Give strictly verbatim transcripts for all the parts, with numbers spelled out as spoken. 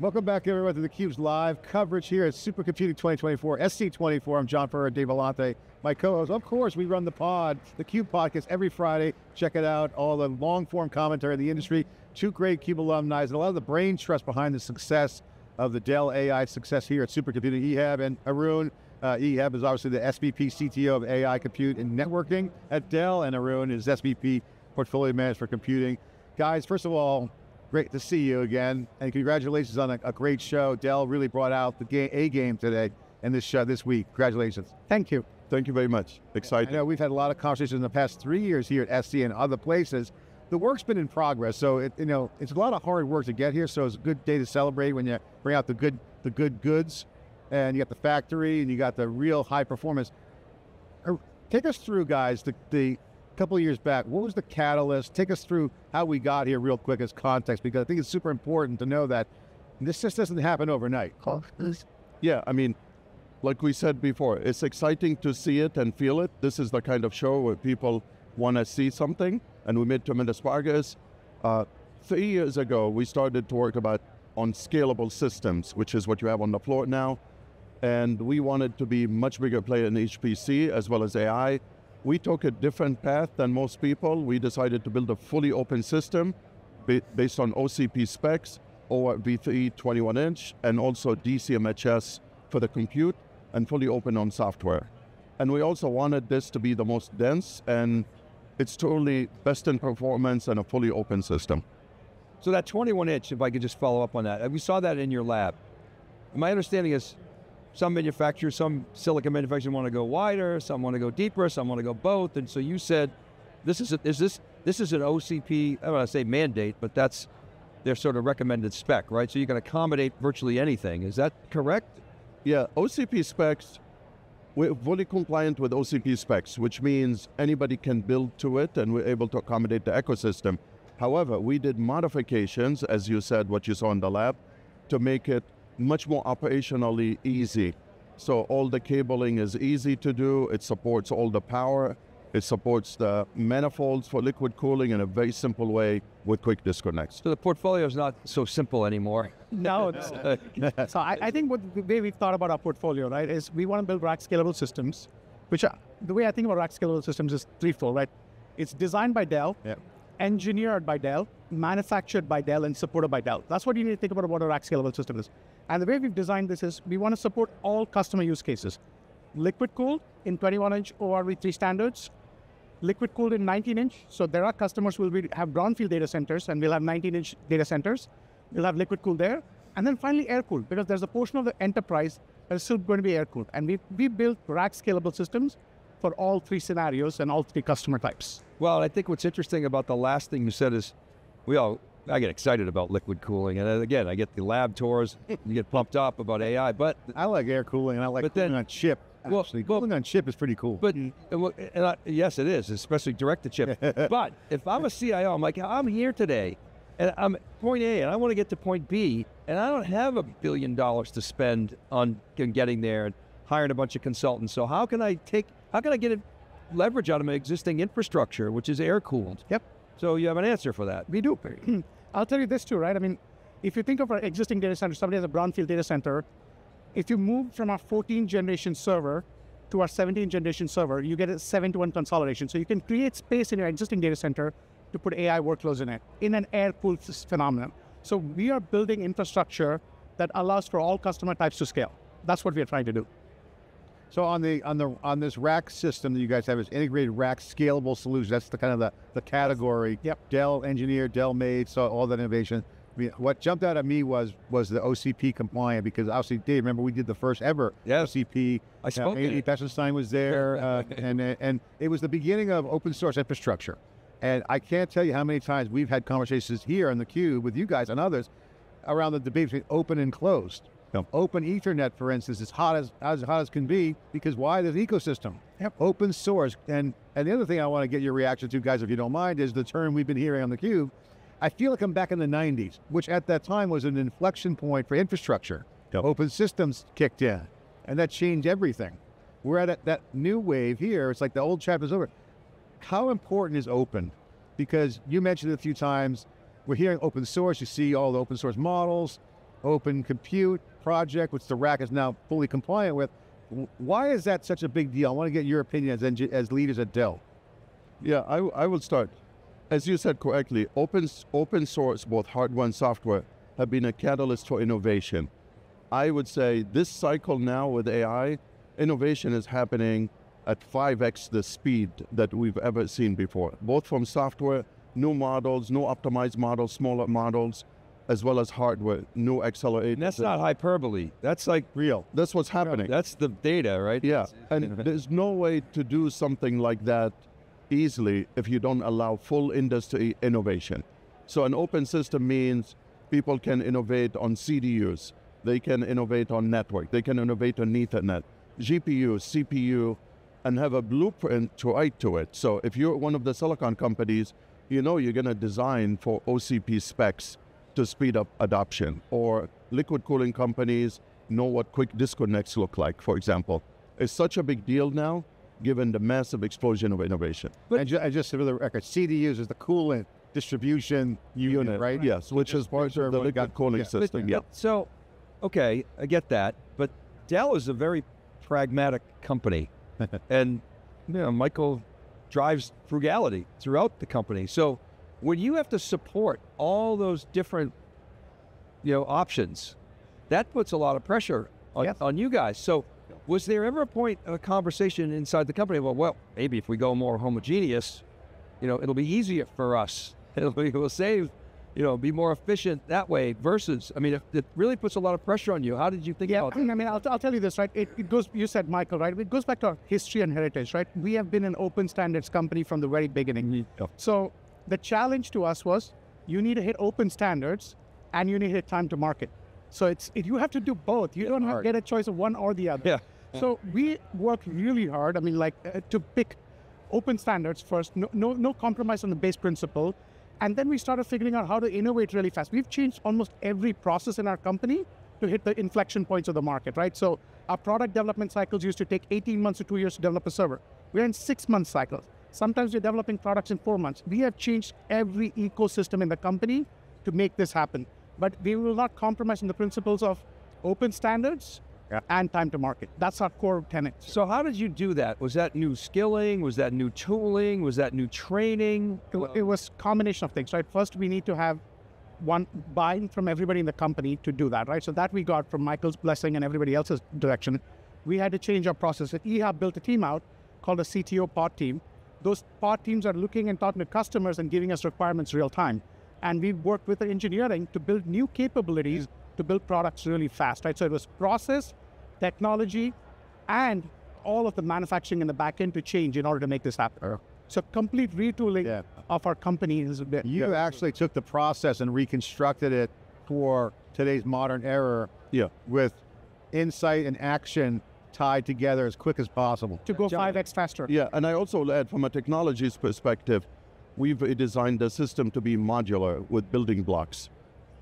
Welcome back everyone to theCUBE's live coverage here at Supercomputing twenty twenty-four, S C twenty-four. I'm John Furrier, Dave Vellante, my co-host. Of course, we run the pod, theCUBE podcast every Friday. Check it out, all the long form commentary of the industry. Two great CUBE alumni, and a lot of the brain trust behind the success of the Dell A I success here at Supercomputing. Ihab and Arun. Uh, Ihab is obviously the S V P C T O of A I compute and networking at Dell, and Arun is S V P portfolio manager for computing. Guys, first of all, great to see you again, and congratulations on a, a great show. Dell really brought out the game, A game today, and this show this week. Congratulations. Thank you. Thank you very much. Exciting. I know we've had a lot of conversations in the past three years here at S C and other places. The work's been in progress, so it, you know it's a lot of hard work to get here. So it's a good day to celebrate when you bring out the good, the good goods, and you got the factory, and you got the real high performance. Take us through, guys. The the. Couple of years back, what was the catalyst? Take us through how we got here real quick as context, because I think it's super important to know that this just doesn't happen overnight. Yeah, I mean, like we said before, it's exciting to see it and feel it. This is the kind of show where people want to see something, and we made tremendous progress. Uh, three years ago, we started to work about on scalable systems, which is what you have on the floor now, and we wanted to be much bigger player in H P C as well as A I. We took a different path than most people. We decided to build a fully open system based on O C P specs, O R V three twenty-one inch, and also D C M H S for the compute, and fully open on software. And we also wanted this to be the most dense, and it's totally best in performance and a fully open system. So that twenty-one inch, if I could just follow up on that, we saw that in your lab. My understanding is, some manufacturers, some silicon manufacturers want to go wider, some want to go deeper, some want to go both, and so you said, this is, a, is this, this is an O C P, I don't want to say mandate, but that's their sort of recommended spec, right? So you can accommodate virtually anything, is that correct? Yeah, O C P specs, we're fully compliant with O C P specs, which means anybody can build to it and we're able to accommodate the ecosystem. However, we did modifications, as you said, what you saw in the lab, to make it much more operationally easy. So all the cabling is easy to do, it supports all the power, it supports the manifolds for liquid cooling in a very simple way with quick disconnects. So the portfolio is not so simple anymore. No, it's, uh, so I, I think what, the way we've thought about our portfolio, right, is we want to build rack scalable systems, which are, the way I think about rack scalable systems is threefold, right? It's designed by Dell, yeah. Engineered by Dell, manufactured by Dell, and supported by Dell. That's what you need to think about what a rack scalable system is. And the way we've designed this is we want to support all customer use cases. Liquid cooled in twenty-one inch O R V three standards, liquid cooled in nineteen inch. So there are customers who will be, have brownfield data centers, and we'll have nineteen inch data centers. We'll have liquid cooled there. And then finally air cooled, because there's a portion of the enterprise that is still going to be air cooled. And we, we built rack scalable systems for all three scenarios and all three customer types. Well, I think what's interesting about the last thing you said is, we all, I get excited about liquid cooling, and again, I get the lab tours, you get pumped up about A I, but... I like air cooling, and I like cooling then, on chip, actually. Well, cooling well, on chip is pretty cool. But, mm. and, and I, yes it is, especially direct to chip. But, if I'm a C I O, I'm like, I'm here today, and I'm at point A, and I want to get to point B, and I don't have a billion dollars to spend on getting there, and hiring a bunch of consultants, so how can I take How can I get leverage out of my existing infrastructure, which is air-cooled? Yep. So you have an answer for that. We do. I'll tell you this too, right? I mean, if you think of our existing data center, somebody has a brownfield data center, if you move from our fourteenth generation server to our seventeenth generation server, you get a seven to one consolidation. So you can create space in your existing data center to put A I workloads in it, in an air-cooled phenomenon. So we are building infrastructure that allows for all customer types to scale. That's what we are trying to do. So on the on the on this rack system that you guys have is integrated rack scalable solution. That's the kind of the, the category. Yep. Dell engineered, Dell made, so all that innovation. I mean, what jumped out at me was was the O C P compliant, because obviously, Dave, remember we did the first ever yes. O C P. I spoke. Uh, Andy Bestenstein was there, uh, and and it was the beginning of open source infrastructure. And I can't tell you how many times we've had conversations here on theCUBE with you guys and others around the debate between open and closed. Yep. Open Ethernet, for instance, is hot as, as hot as can be, because why? There's an ecosystem. Yep. Open source. And, and the other thing I want to get your reaction to, guys, if you don't mind, is the term we've been hearing on theCUBE. I feel like I'm back in the nineties, which at that time was an inflection point for infrastructure. Yep. Open systems kicked in, and that changed everything. We're at a, that new wave here. It's like the old chapter's over. How important is open? Because you mentioned it a few times. We're hearing open source. You see all the open source models. open compute project, which the rack is now fully compliant with. Why is that such a big deal? I want to get your opinion as, as leaders at Dell. Yeah, I, I will start. As you said correctly, open, open source, both hardware and software, have been a catalyst for innovation. I would say this cycle now with A I, innovation is happening at five X the speed that we've ever seen before, both from software, new models, new optimized models, smaller models, as well as hardware, new accelerators. And that's not hyperbole, that's like real. That's what's happening. That's the data, right? Yeah, and there's no way to do something like that easily if you don't allow full industry innovation. So an open system means people can innovate on C D Us, they can innovate on network, they can innovate on Ethernet, G P U, C P U, and have a blueprint to write to it. So if you're one of the silicon companies, you know you're going to design for O C P specs to speed up adoption, or liquid cooling companies know what quick disconnects look like, for example. It's such a big deal now, given the massive explosion of innovation. But and ju I just for the record, C D Us is the coolant distribution unit, unit right? Yes, which is part of the liquid cooling yeah. system. But, yeah. But, so, okay, I get that, but Dell is a very pragmatic company, and you know, Michael drives frugality throughout the company. So, when you have to support all those different, you know, options, that puts a lot of pressure on, yes. on you guys. So was there ever a point of a conversation inside the company, well, well, maybe if we go more homogeneous, you know, it'll be easier for us. It'll be, we'll save, you know, be more efficient that way versus, I mean, it, it really puts a lot of pressure on you. How did you think yeah, about that? I mean, I'll, I'll tell you this, right? It, it goes, you said, Michael, right? It goes back to our history and heritage, right? We have been an open standards company from the very beginning. Mm-hmm. So, the challenge to us was, you need to hit open standards and you need to hit time to market. So it's it, you have to do both. You yeah, don't have, get a choice of one or the other. Yeah. So we worked really hard, I mean, like uh, to pick open standards first, no, no, no compromise on the base principle. And then we started figuring out how to innovate really fast. We've changed almost every process in our company to hit the inflection points of the market, right? So our product development cycles used to take eighteen months to two years to develop a server. We're in six month cycles. Sometimes we're developing products in four months. We have changed every ecosystem in the company to make this happen. But we will not compromise on the principles of open standards yeah. and time to market. That's our core tenet. So how did you do that? Was that new skilling? Was that new tooling? Was that new training? It, well, it was a combination of things, right? First, we need to have one buy-in from everybody in the company to do that, right? So that we got from Michael's blessing and everybody else's direction. We had to change our process. Ihab built a team out called a C T O pod team. Those pod teams are looking and talking to customers and giving us requirements real time. And we've worked with the engineering to build new capabilities to build products really fast, right? So it was process, technology, and all of the manufacturing in the back end to change in order to make this happen. So complete retooling yeah. of our company is a bit. You yeah. actually took the process and reconstructed it for today's modern era yeah. with insight and action tied together as quick as possible. To go five X faster. Yeah, and I also add from a technologies perspective, we've designed the system to be modular with building blocks.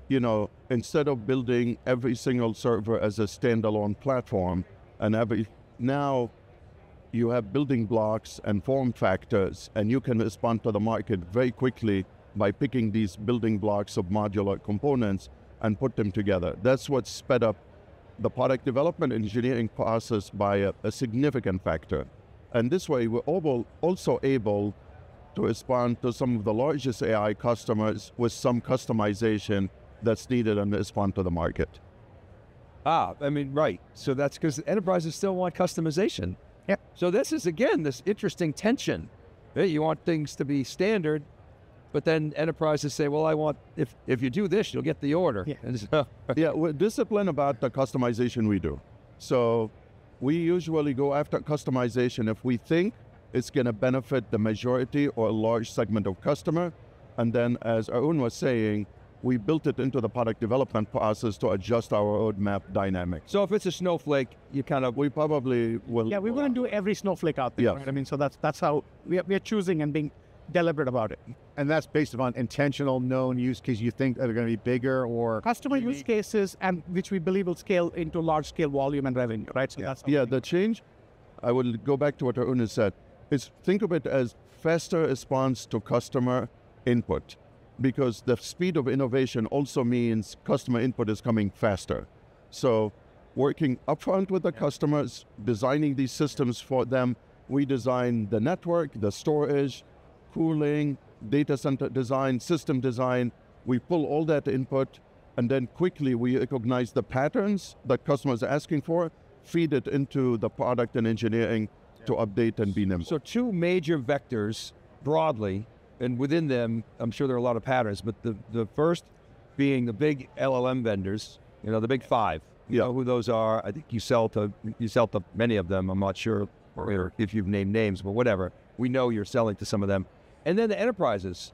You know, instead of building every single server as a standalone platform, and every, now you have building blocks and form factors, and you can respond to the market very quickly by picking these building blocks of modular components and put them together. That's what sped up the product development engineering process by a, a significant factor. And this way, we're also able to respond to some of the largest A I customers with some customization that's needed and respond to the market. Ah, I mean, right. So that's because enterprises still want customization. Yeah. So this is, again, this interesting tension. You want things to be standard, but then enterprises say, well, I want, if, if you do this, you'll get the order. Yeah, and so, yeah we're disciplined about the customization we do. So we usually go after customization if we think it's going to benefit the majority or a large segment of customer. And then as Arun was saying, we built it into the product development process to adjust our roadmap dynamic. So if it's a snowflake, you kind of... We probably will... Yeah, we wouldn't do every snowflake out there, yeah. right? I mean, so that's, that's how we are, we are choosing and being deliberate about it. And that's based upon intentional known use cases you think that are going to be bigger or... Customer unique. Use cases, and which we believe will scale into large scale volume and revenue, right? So yeah, that's yeah the change, I will go back to what Arun said, is think of it as faster response to customer input. because the speed of innovation also means customer input is coming faster. So working upfront with the yeah. customers, designing these systems for them, we design the network, the storage, cooling, data center design, system design. We pull all that input, and then quickly we recognize the patterns that customers are asking for, feed it into the product and engineering yeah. to update and be nimble. So two major vectors broadly, and within them, I'm sure there are a lot of patterns, but the, the first being the big L L M vendors, you know, the big five. You yeah. know who those are. I think you sell to you sell to many of them. I'm not sure or if you've named names, but whatever. We know you're selling to some of them. And then the enterprises,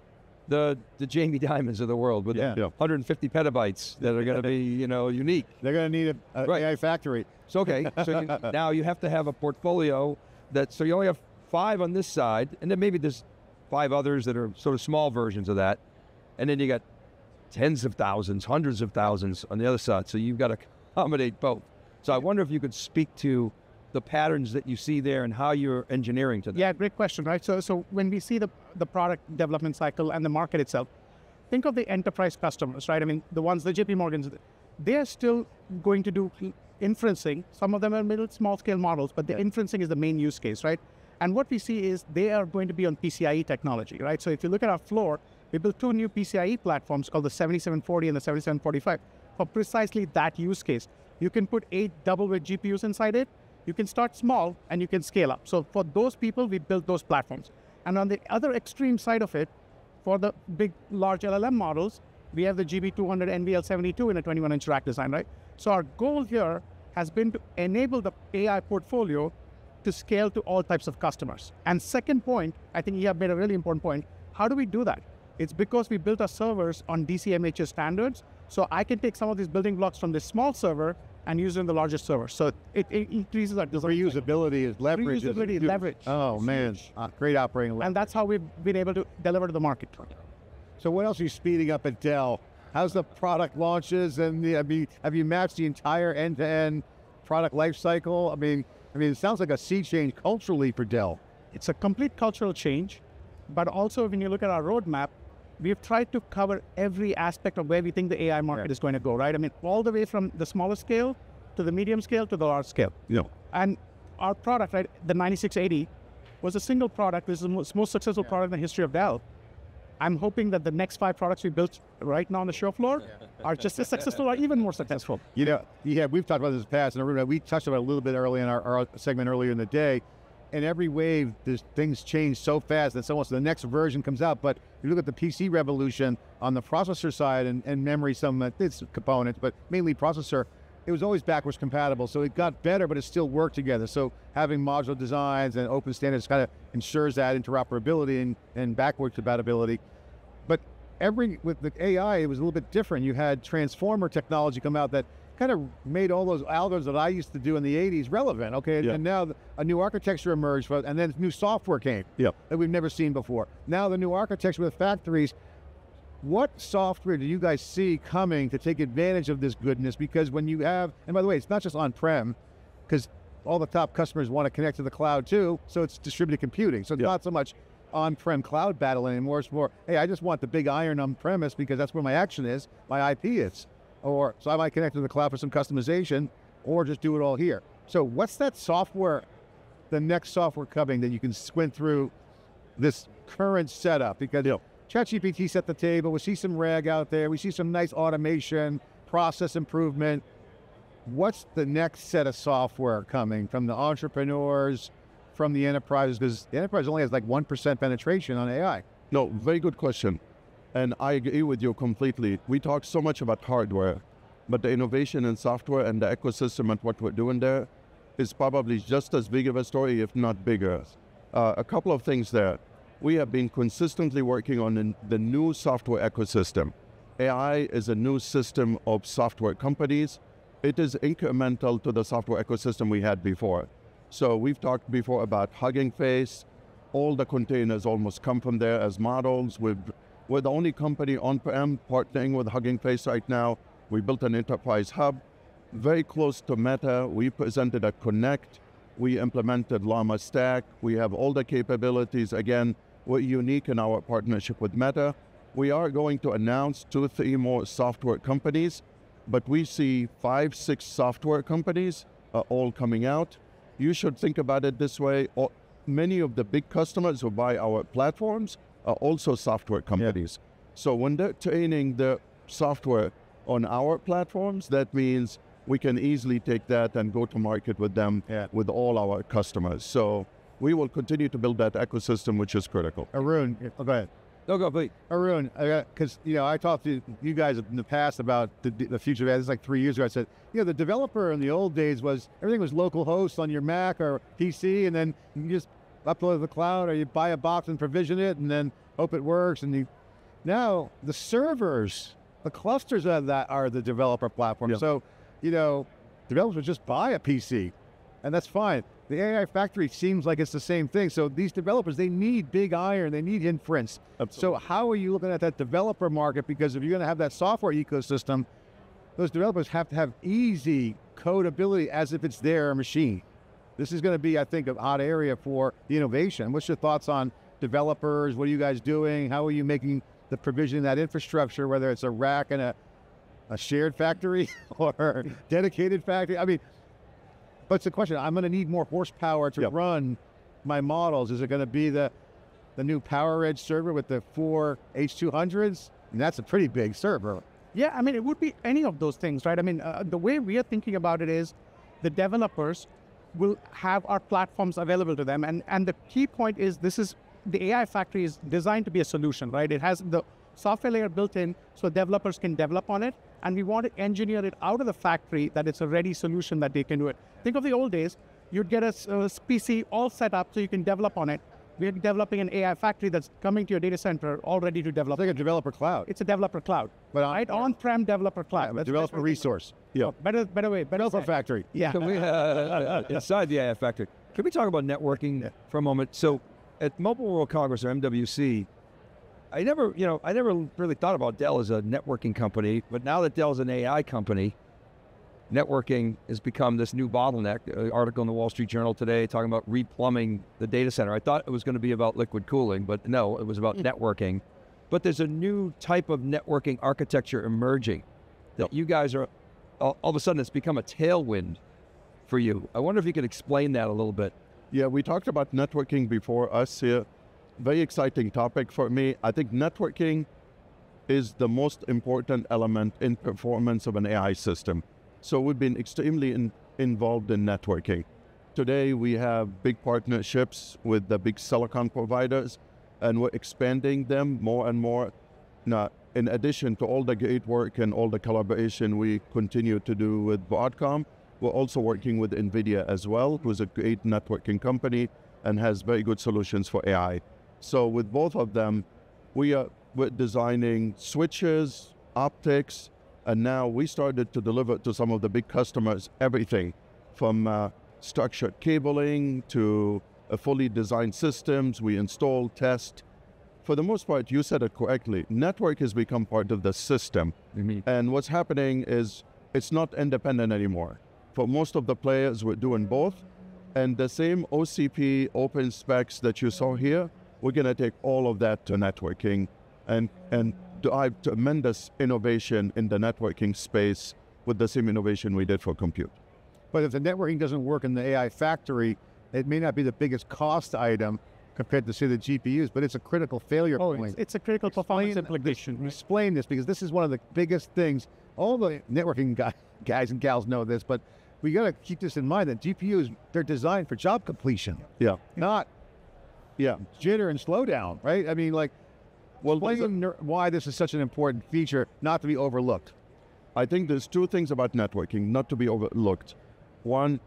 the the Jamie Dimons of the world with yeah. the one hundred fifty petabytes that are going to be, you know, unique. They're going to need a, a right. A I factory. So okay, so you, now you have to have a portfolio that, so you only have five on this side, and then maybe there's five others that are sort of small versions of that. And then you got tens of thousands, hundreds of thousands on the other side. So you've got to accommodate both. So I wonder if you could speak to the patterns that you see there and how you're engineering to them. Yeah, great question, right? So, so when we see the, the product development cycle and the market itself, think of the enterprise customers, right? I mean, the ones, the J P Morgans, they're still going to do inferencing. Some of them are middle, small scale models, but the inferencing is the main use case, right? And what we see is they are going to be on P C I E technology, right? So if you look at our floor, we built two new P C I E platforms called the seventy-seven forty and the seventy-seven forty-five for precisely that use case. You can put eight double-weight G P Us inside it. You can start small and you can scale up. So for those people, we built those platforms. And on the other extreme side of it, for the big, large L L M models, we have the G B two hundred N V L seventy-two in a twenty-one inch rack design, right? So our goal here has been to enable the A I portfolio to scale to all types of customers. And second point, I think Ihab made a really important point. How do we do that? It's because we built our servers on D C M H S standards. So I can take some of these building blocks from this small server and use it in the largest server. So it, it increases our design. Reusability is leverage. Reusability is leverage. Oh man, uh, great operating leverage. And that's how we've been able to deliver to the market. So what else are you speeding up at Dell? How's the product launches? And the, have, you, have you matched the entire end-to-end product life cycle? I mean, I mean, it sounds like a sea change culturally for Dell. It's a complete cultural change, but also when you look at our roadmap, we've tried to cover every aspect of where we think the A I market right. is going to go, right? I mean, all the way from the smaller scale to the medium scale to the large scale. Yeah. And our product, right, the ninety-six eighty, was a single product. This is the most, most successful yeah. product in the history of Dell. I'm hoping that the next five products we built right now on the show floor yeah. are just as successful or even more successful. You know, yeah, we've talked about this in the past, and we touched about it a little bit early in our, our segment earlier in the day. And every wave, there's, things change so fast that so the next version comes out. But you look at the P C revolution on the processor side and, and memory, some uh, it's components, but mainly processor, it was always backwards compatible. So it got better, but it still worked together. So having modular designs and open standards kind of ensures that interoperability and, and backwards compatibility. But every with the A I, it was a little bit different. You had transformer technology come out that kind of made all those algorithms that I used to do in the eighties relevant, okay? Yeah. And now a new architecture emerged, for, and then new software came yeah. that we've never seen before. Now the new architecture with factories, what software do you guys see coming to take advantage of this goodness? Because when you have, and by the way, it's not just on-prem, because all the top customers want to connect to the cloud too, so it's distributed computing. So it's yeah. not so much on-prem cloud battle anymore, it's more, hey, I just want the big iron on-premise because that's where my action is, my I P is. Or, so I might connect to the cloud for some customization, or just do it all here. So what's that software, the next software coming that you can squint through this current setup? Because yeah. ChatGPT set the table, we see some RAG out there, we see some nice automation, process improvement. What's the next set of software coming from the entrepreneurs, from the enterprises? Because the enterprise only has like one percent penetration on A I. No, very good question. And I agree with you completely. We talk so much about hardware, but the innovation in software and the ecosystem and what we're doing there is probably just as big of a story, if not bigger. Uh, a couple of things there. We have been consistently working on the new software ecosystem. A I is a new system of software companies. It is incremental to the software ecosystem we had before. So we've talked before about Hugging Face. All the containers almost come from there as models. We've We're the only company on-prem partnering with Hugging Face right now. We built an enterprise hub, very close to Meta. We presented at Connect. We implemented Llama Stack. We have all the capabilities. Again, we're unique in our partnership with Meta. We are going to announce two, three more software companies, but we see five, six software companies uh, all coming out. You should think about it this way. All, many of the big customers who buy our platforms are also software companies. Yeah. So when they're training the software on our platforms, that means we can easily take that and go to market with them, yeah. with all our customers. So we will continue to build that ecosystem, which is critical. Arun, oh, go ahead. No, go please. Arun, because you know, I talked to you guys in the past about the, the future. This is like three years ago. I said, you know, the developer in the old days was, everything was local host on your Mac or P C, and then you just upload to the cloud, or you buy a box and provision it, and then hope it works. And you, now the servers, the clusters of that are the developer platform. Yep. So, you know, developers would just buy a P C, and that's fine. The A I factory seems like it's the same thing. So these developers, they need big iron, they need inference. Absolutely. So how are you looking at that developer market? Because if you're going to have that software ecosystem, those developers have to have easy codeability as if it's their machine. This is going to be, I think, a hot area for the innovation. What's your thoughts on developers? What are you guys doing? How are you making the provisioning that infrastructure, whether it's a rack and a, a shared factory or a dedicated factory? I mean, but it's a question, I'm going to need more horsepower to yep. run my models. Is it going to be the, the new PowerEdge server with the four H two hundreds? And that's a pretty big server. Yeah, I mean, it would be any of those things, right? I mean, uh, the way we are thinking about it is the developers will have our platforms available to them. And, and the key point is this is, the A I factory is designed to be a solution, right? It has the software layer built in so developers can develop on it. And we want to engineer it out of the factory that it's a ready solution that they can do it. Think of the old days, you'd get a, a P C all set up so you can develop on it. We're developing an A I factory that's coming to your data center, all ready to develop. It's like a developer cloud. It's a developer cloud, but on, right? Yeah. On-prem developer cloud. Yeah, but developer resource. Yeah. Oh, better, better way, better developer factory. Yeah. Can we, uh, inside the A I factory, can we talk about networking yeah. for a moment? So at Mobile World Congress, or M W C, I never, you know, I never really thought about Dell as a networking company, but now that Dell's an A I company, networking has become this new bottleneck. An article in the Wall Street Journal today talking about replumbing the data center. I thought it was going to be about liquid cooling, but no, it was about mm. networking. But there's a new type of networking architecture emerging that you guys are, all, all of a sudden it's become a tailwind for you. I wonder if you could explain that a little bit. Yeah, we talked about networking before us here. Very exciting topic for me. I think networking is the most important element in performance of an A I system. So we've been extremely in, involved in networking. Today we have big partnerships with the big silicon providers, and we're expanding them more and more. Now, in addition to all the great work and all the collaboration we continue to do with Broadcom, we're also working with NVIDIA as well, who's a great networking company and has very good solutions for A I. So with both of them, we are we're designing switches, optics, and now we started to deliver to some of the big customers everything from uh, structured cabling to a fully designed systems. We install, test. For the most part, you said it correctly. Network has become part of the system. Mm-hmm. And what's happening is it's not independent anymore. For most of the players, we're doing both. And the same O C P open specs that you saw here, we're going to take all of that to networking and, and drive tremendous innovation in the networking space with the same innovation we did for compute. But if the networking doesn't work in the A I factory, it may not be the biggest cost item compared to, say, the G P Us, but it's a critical failure oh, point. It's, it's a critical performance implication. Right? Explain this, because this is one of the biggest things. All the networking guy, guys and gals know this, but we got to keep this in mind that G P Us, they're designed for job completion. Yeah. Not Yeah, jitter and slowdown, right? I mean, like, well, explain why this is such an important feature, not to be overlooked. I think there's two things about networking, not to be overlooked. One,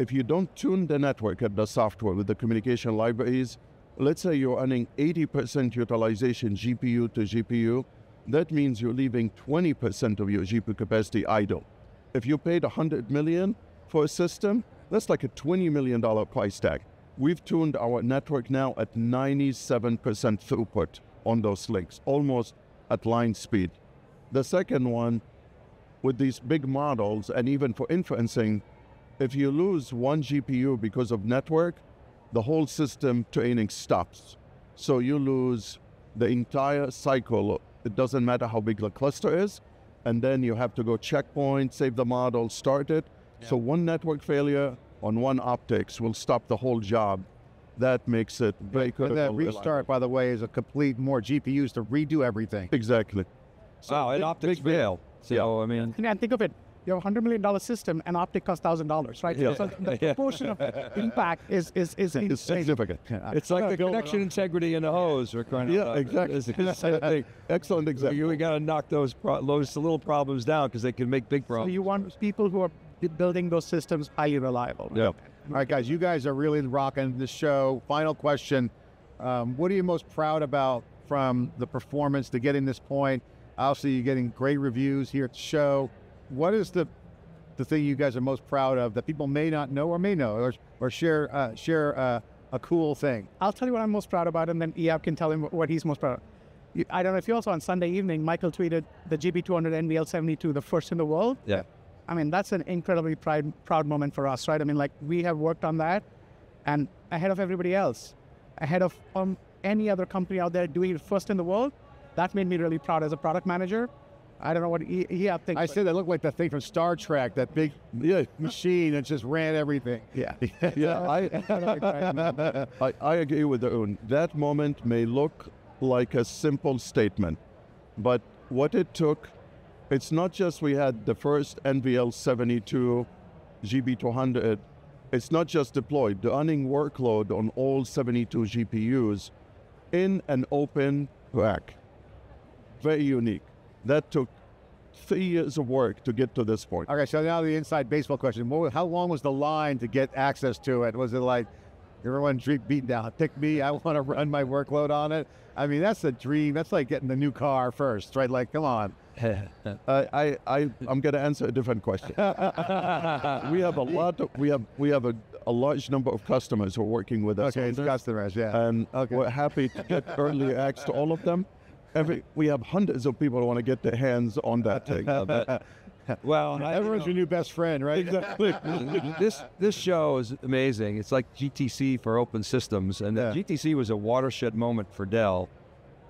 if you don't tune the network at the software with the communication libraries, let's say you're running eighty percent utilization G P U to G P U, that means you're leaving twenty percent of your G P U capacity idle. If you paid one hundred million dollars for a system, that's like a twenty million dollar price tag. We've tuned our network now at ninety-seven percent throughput on those links, almost at line speed. The second one, with these big models, and even for inferencing, if you lose one G P U because of network, the whole system training stops. So you lose the entire cycle. It doesn't matter how big the cluster is, and then you have to go checkpoint, save the model, start it. Yeah. So one network failure on one optics will stop the whole job. That makes it very yeah. critical. And that restart, by the way, is a complete more G P Us to redo everything. Exactly. So wow, an optics fail. So, yeah. I mean. And think of it, you have a one hundred million dollar system and optic costs one thousand dollars, right? Yeah. So the proportion of impact is, is, is it's significant. It's like the connection integrity in the hose. We're kind yeah, of, uh, exactly. It's the same thing. Excellent example. You, we got to knock those, pro those little problems down because they can make big problems. So you want people who are building those systems highly reliable. Right? Yeah. All right, guys, you guys are really rocking this show. Final question. Um, what are you most proud about from the performance to getting this point? Obviously, you're getting great reviews here at the show. What is the the thing you guys are most proud of that people may not know or may know or, or share uh, share uh, a cool thing? I'll tell you what I'm most proud about, and then Ihab can tell him what he's most proud of. I don't know if you also, on Sunday evening, Michael tweeted the G B two hundred N V L seventy-two, the first in the world. Yeah. I mean, that's an incredibly pride, proud moment for us, right? I mean, like, we have worked on that and ahead of everybody else, ahead of um, any other company out there doing it first in the world. That made me really proud as a product manager. I don't know what he, he thinks. I said that looked like that thing from Star Trek, that big yeah. machine that just ran everything. Yeah, yeah. I, I, I agree with Arun. That moment may look like a simple statement, but what it took, it's not just we had the first N V L seventy-two, G B two hundred. It's not just deployed, running workload on all seventy-two G P Us in an open rack. Very unique. That took three years of work to get to this point. Okay, so now the inside baseball question. What, how long was the line to get access to it? Was it like, everyone beat down, pick me, I want to run my workload on it? I mean, that's a dream. That's like getting the new car first, right? Like, come on. uh, I, I, I'm going to answer a different question. we have a lot, of, we have, we have a, a large number of customers who are working with us. Okay, it's customers, yeah. And okay. we're happy to get early access to all of them. Every, we have hundreds of people who want to get their hands on that thing. Well, I, everyone's you know, your new best friend, right? Exactly. this this show is amazing. It's like G T C for open systems, and yeah. G T C was a watershed moment for Dell.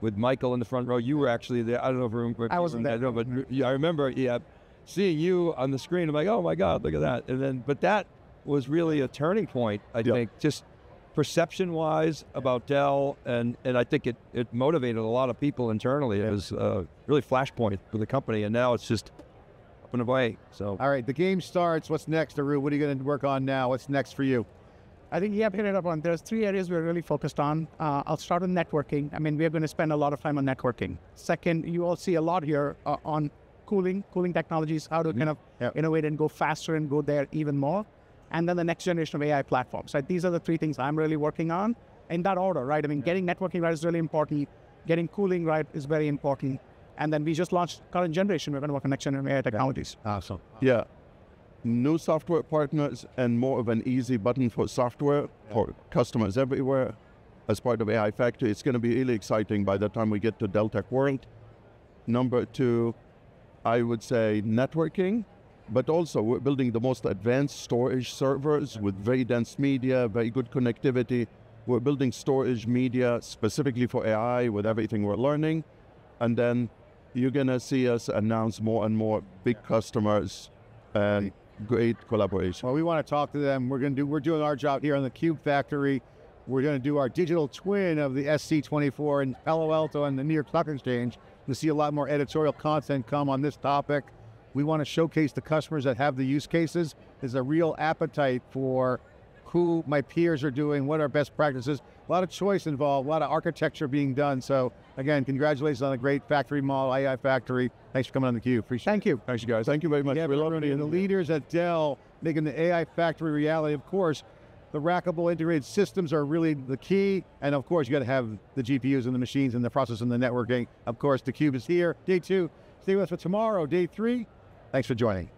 With Michael in the front row, you were actually there. I don't know if room. I wasn't there, but I remember, yeah, seeing you on the screen. I'm like, oh my God, look at that! And then, but that was really a turning point. I yeah. think just. perception-wise about Dell, and, and I think it, it motivated a lot of people internally. It was uh, really flashpoint for the company, and now it's just up and away, so. All right, the game starts. What's next, Arun? What are you going to work on now? What's next for you? I think you have hit it up on. There's three areas we're really focused on. Uh, I'll start with networking. I mean, we're going to spend a lot of time on networking. Second, you all see a lot here uh, on cooling, cooling technologies, how to mm-hmm. kind of yeah. innovate and go faster and go there even more. And then the next generation of A I platforms, right? These are the three things I'm really working on in that order, right? I mean, getting networking right is really important. Getting cooling right is very important. And then we just launched current generation. We're going to work on next generation of A I technologies. Awesome. Yeah. New software partners and more of an easy button for software yeah. for customers everywhere as part of A I Factory. It's going to be really exciting by the time we get to Dell Tech World. Number two, I would say networking. But also, we're building the most advanced storage servers with very dense media, very good connectivity. We're building storage media specifically for A I with everything we're learning. And then you're going to see us announce more and more big customers and great collaboration. Well, we want to talk to them. We're going to do, we're doing our job here on the Cube Factory. We're going to do our digital twin of the S C twenty-four in Palo Alto and the New York Stock Exchange. We'll see a lot more editorial content come on this topic. We want to showcase the customers that have the use cases. There's a real appetite for who my peers are doing, what are best practices. A lot of choice involved, a lot of architecture being done. So again, congratulations on a great factory model, A I Factory. Thanks for coming on theCUBE, appreciate it. Thank you. Thanks you guys, thank you very much. Yeah, we love the leaders at Dell making the A I Factory reality. Of course, the rackable integrated systems are really the key. And of course, you got to have the G P Us and the machines and the process and the networking. Of course, theCUBE is here, day two. Stay with us for tomorrow, day three. Thanks for joining.